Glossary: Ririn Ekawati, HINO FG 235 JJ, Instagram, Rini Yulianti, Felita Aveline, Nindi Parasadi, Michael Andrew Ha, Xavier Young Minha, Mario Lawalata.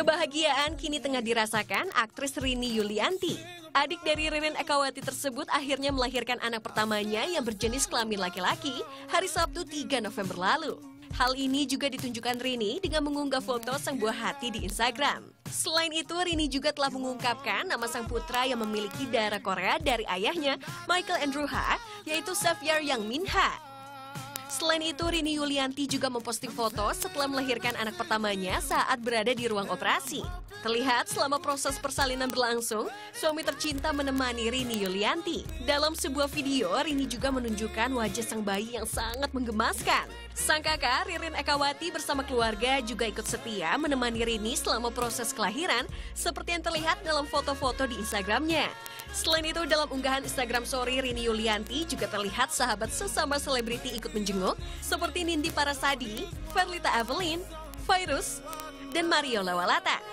Kebahagiaan kini tengah dirasakan aktris Rini Yulianti. Adik dari Ririn Ekawati tersebut akhirnya melahirkan anak pertamanya yang berjenis kelamin laki-laki hari Sabtu 3 November lalu. Hal ini juga ditunjukkan Rini dengan mengunggah foto sang buah hati di Instagram. Selain itu, Rini juga telah mengungkapkan nama sang putra yang memiliki darah Korea dari ayahnya, Michael Andrew Ha, yaitu Xavier Young Minha. Selain itu, Rini Yulianti juga memposting foto setelah melahirkan anak pertamanya saat berada di ruang operasi. Terlihat selama proses persalinan berlangsung, suami tercinta menemani Rini Yulianti. Dalam sebuah video, Rini juga menunjukkan wajah sang bayi yang sangat menggemaskan. Sang kakak, Ririn Ekawati bersama keluarga juga ikut setia menemani Rini selama proses kelahiran, seperti yang terlihat dalam foto-foto di Instagramnya. Selain itu, dalam unggahan Instagram story Rini Yulianti juga terlihat sahabat sesama selebriti ikut menjenguk, seperti Nindi Parasadi, Felita Aveline, Virus, dan Mario Lawalata.